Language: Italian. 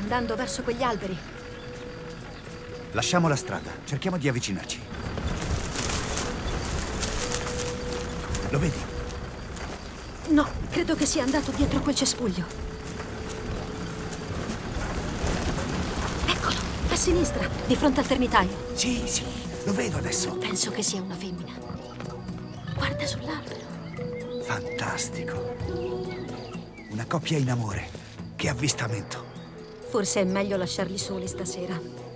andando verso quegli alberi. Lasciamo la strada, cerchiamo di avvicinarci. Lo vedi? No, credo che sia andato dietro quel cespuglio. Eccolo, a sinistra, di fronte al termitaio. Sì, sì, lo vedo adesso. Penso che sia una femmina. Guarda sull'albero. Fantastico. Una coppia in amore. Che avvistamento. Forse è meglio lasciarli soli stasera.